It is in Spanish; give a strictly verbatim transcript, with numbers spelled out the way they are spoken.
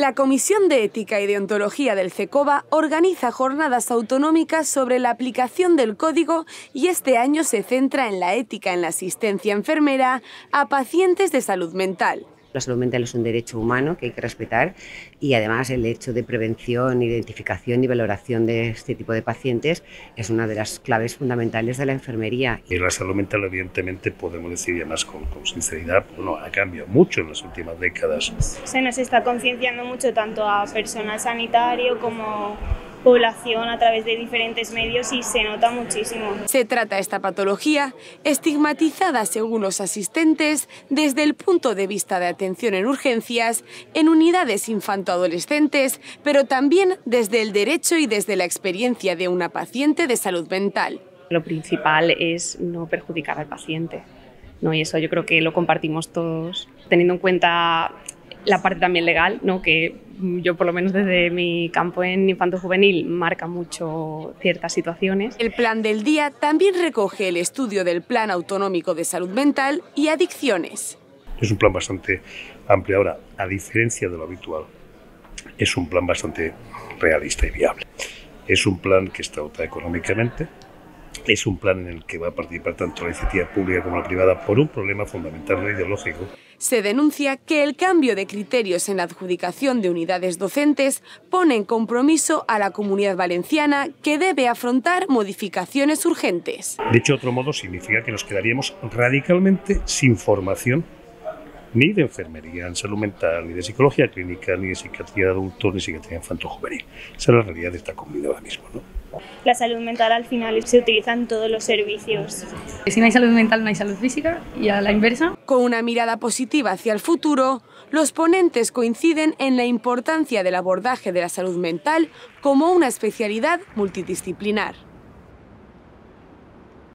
La Comisión de Ética y Deontología del CECOVA organiza jornadas autonómicas sobre la aplicación del código y este año se centra en la ética en la asistencia enfermera a pacientes de salud mental. La salud mental es un derecho humano que hay que respetar y además el hecho de prevención, identificación y valoración de este tipo de pacientes es una de las claves fundamentales de la enfermería. Y la salud mental, evidentemente, podemos decir y además con, con sinceridad, bueno, ha cambiado mucho en las últimas décadas. Se nos está concienciando mucho tanto a personal sanitario como población a través de diferentes medios y se nota muchísimo. Se trata esta patología, estigmatizada según los asistentes, desde el punto de vista de atención en urgencias, en unidades infanto-adolescentes, pero también desde el derecho y desde la experiencia de una paciente de salud mental. Lo principal es no perjudicar al paciente, ¿no? Y eso yo creo que lo compartimos todos, teniendo en cuenta la parte también legal, ¿no? Que yo, por lo menos desde mi campo en infanto-juvenil, marca mucho ciertas situaciones. El plan del día también recoge el estudio del Plan Autonómico de Salud Mental y Adicciones. Es un plan bastante amplio. Ahora, a diferencia de lo habitual, es un plan bastante realista y viable. Es un plan que está dotado económicamente. Es un plan en el que va a participar tanto la iniciativa pública como la privada por un problema fundamental ideológico. Se denuncia que el cambio de criterios en la adjudicación de unidades docentes pone en compromiso a la Comunidad Valenciana, que debe afrontar modificaciones urgentes. De hecho, de otro modo, significa que nos quedaríamos radicalmente sin formación, ni de enfermería en salud mental, ni de psicología clínica, ni de psiquiatría de adultos, ni psiquiatría infanto-juvenil. Esa es la realidad de esta comunidad ahora mismo, ¿no? La salud mental al final se utiliza en todos los servicios. Si no hay salud mental no hay salud física y a la inversa. Con una mirada positiva hacia el futuro, los ponentes coinciden en la importancia del abordaje de la salud mental como una especialidad multidisciplinar.